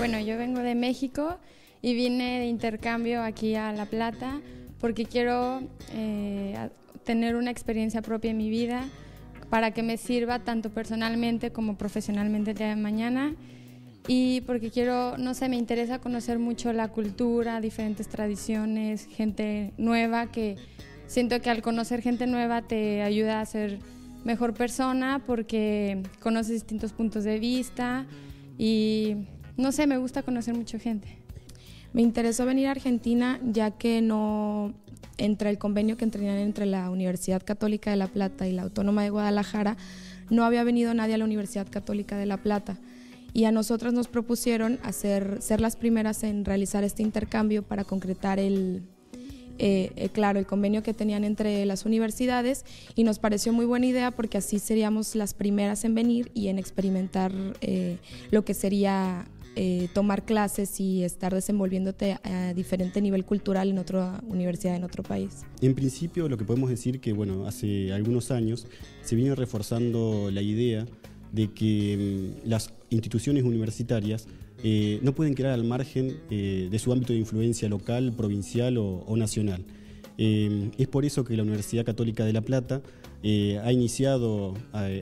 Bueno, yo vengo de México y vine de intercambio aquí a La Plata porque quiero tener una experiencia propia en mi vida para que me sirva tanto personalmente como profesionalmente el día de mañana, y porque quiero, no sé, me interesa conocer mucho la cultura, diferentes tradiciones, gente nueva, que siento que al conocer gente nueva te ayuda a ser mejor persona porque conoces distintos puntos de vista y, no sé, me gusta conocer mucha gente. Me interesó venir a Argentina ya que no entre el convenio que tenían entre la Universidad Católica de La Plata y la Autónoma de Guadalajara, no había venido nadie a la Universidad Católica de La Plata, y a nosotras nos propusieron ser las primeras en realizar este intercambio para concretar el convenio que tenían entre las universidades, y nos pareció muy buena idea porque así seríamos las primeras en venir y en experimentar lo que sería tomar clases y estar desenvolviéndote a diferente nivel cultural en otra universidad, en otro país. En principio, lo que podemos decir que, bueno, hace algunos años se viene reforzando la idea de que las instituciones universitarias no pueden quedar al margen de su ámbito de influencia local, provincial o nacional. Es por eso que la Universidad Católica de La Plata ha iniciado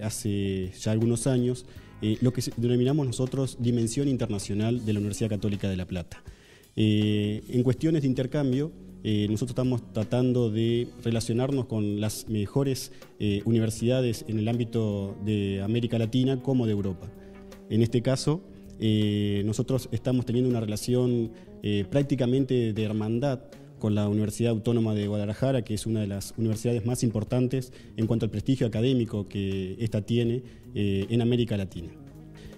hace ya algunos años lo que denominamos nosotros Dimensión Internacional de la Universidad Católica de La Plata. En cuestiones de intercambio, nosotros estamos tratando de relacionarnos con las mejores universidades en el ámbito de América Latina como de Europa. En este caso, nosotros estamos teniendo una relación prácticamente de hermandad con la Universidad Autónoma de Guadalajara, que es una de las universidades más importantes en cuanto al prestigio académico que ésta tiene en América Latina.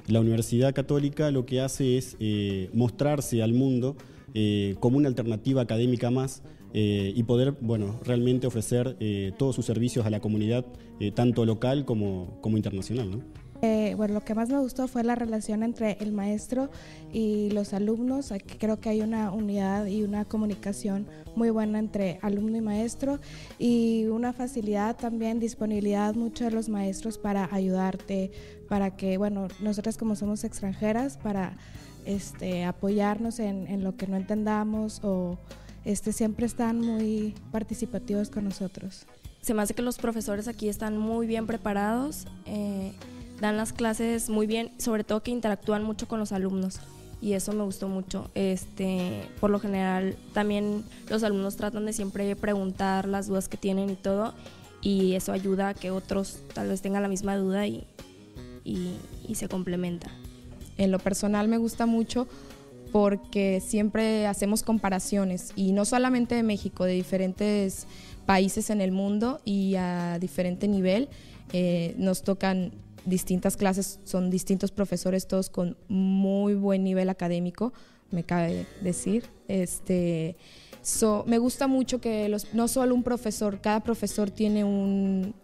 La Universidad Católica lo que hace es mostrarse al mundo como una alternativa académica más y poder, bueno, realmente ofrecer todos sus servicios a la comunidad, tanto local como internacional, ¿no? Bueno, lo que más me gustó fue la relación entre el maestro y los alumnos. Aquí creo que hay una unidad y una comunicación muy buena entre alumno y maestro, y una facilidad también, disponibilidad mucho de los maestros para ayudarte, para que, bueno, nosotras como somos extranjeras, para apoyarnos en lo que no entendamos, o siempre están muy participativos con nosotros. Se me hace que los profesores aquí están muy bien preparados, dan las clases muy bien, sobre todo que interactúan mucho con los alumnos, y eso me gustó mucho. Por lo general también los alumnos tratan de siempre preguntar las dudas que tienen y todo, y eso ayuda a que otros tal vez tengan la misma duda y se complementa. En lo personal me gusta mucho porque siempre hacemos comparaciones, y no solamente de México, de diferentes países en el mundo y a diferente nivel. Nos tocan distintas clases, son distintos profesores, todos con muy buen nivel académico, me cabe decir. Me gusta mucho que no solo un profesor, cada profesor tiene un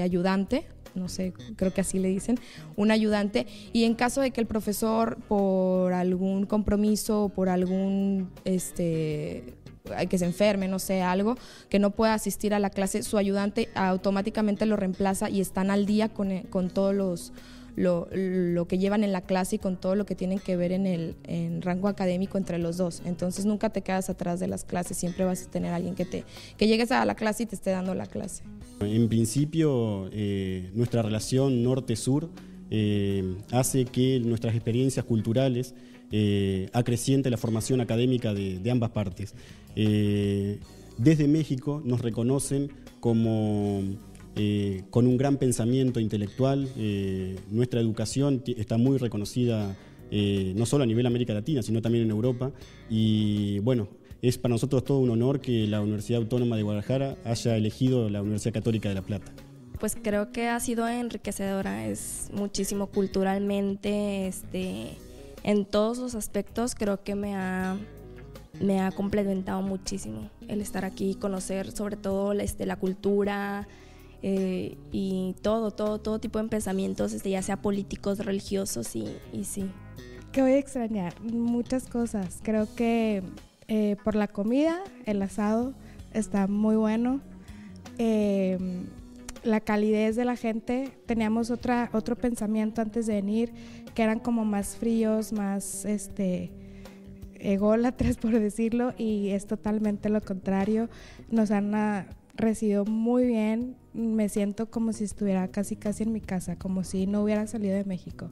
ayudante, no sé, creo que así le dicen, un ayudante, y en caso de que el profesor por algún compromiso o por algún que se enferme, no sé, algo, que no pueda asistir a la clase, su ayudante automáticamente lo reemplaza y están al día con todos lo que llevan en la clase y con todo lo que tienen que ver en rango académico entre los dos. Entonces nunca te quedas atrás de las clases, siempre vas a tener a alguien que llegues a la clase y te esté dando la clase. En principio, nuestra relación norte-sur hace que nuestras experiencias culturales acreciente la formación académica de ambas partes. Desde México nos reconocen como con un gran pensamiento intelectual. Nuestra educación está muy reconocida no solo a nivel América Latina, sino también en Europa, y bueno, es para nosotros todo un honor que la Universidad Autónoma de Guadalajara haya elegido la Universidad Católica de La Plata. Pues creo que ha sido enriquecedora, es muchísimo culturalmente, en todos los aspectos. Creo que me ha complementado muchísimo el estar aquí y conocer sobre todo la cultura y todo tipo de pensamientos, ya sea políticos, religiosos y sí. ¿Qué voy a extrañar? Muchas cosas. Creo que por la comida, el asado está muy bueno. la calidez de la gente. Teníamos otro pensamiento antes de venir, que eran como más fríos, más ególatras, por decirlo, y es totalmente lo contrario. Nos han recibido muy bien. Me siento como si estuviera casi en mi casa, como si no hubiera salido de México.